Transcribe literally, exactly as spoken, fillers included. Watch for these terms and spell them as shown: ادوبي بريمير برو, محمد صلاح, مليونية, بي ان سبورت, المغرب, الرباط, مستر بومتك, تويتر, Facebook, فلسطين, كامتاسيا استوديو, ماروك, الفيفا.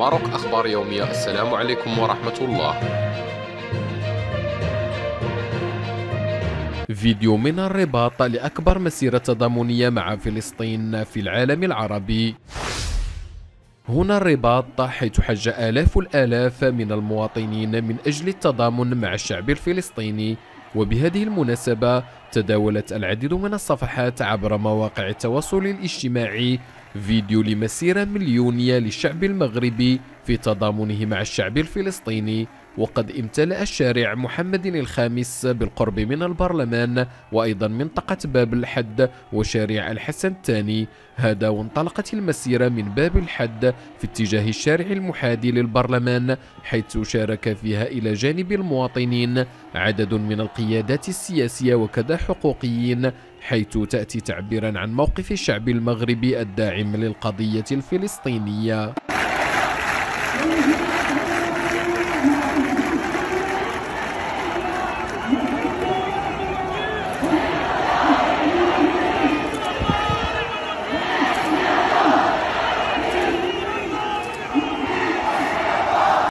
ماروك أخبار يومية. السلام عليكم ورحمة الله. فيديو من الرباط لأكبر مسيرة تضامنية مع فلسطين في العالم العربي. هنا الرباط حيث حج آلاف الآلاف من المواطنين من أجل التضامن مع الشعب الفلسطيني، وبهذه المناسبة تداولت العديد من الصفحات عبر مواقع التواصل الاجتماعي فيديو لمسيرة مليونية للشعب المغربي في تضامنه مع الشعب الفلسطيني. وقد امتلأ الشارع محمد الخامس بالقرب من البرلمان وأيضا منطقة باب الحد وشارع الحسن الثاني، هذا وانطلقت المسيرة من باب الحد في اتجاه الشارع المحادي للبرلمان، حيث شارك فيها إلى جانب المواطنين عدد من القيادات السياسية وكذا حقوقيين، حيث تأتي تعبيرا عن موقف الشعب المغربي الداعم للقضية الفلسطينية.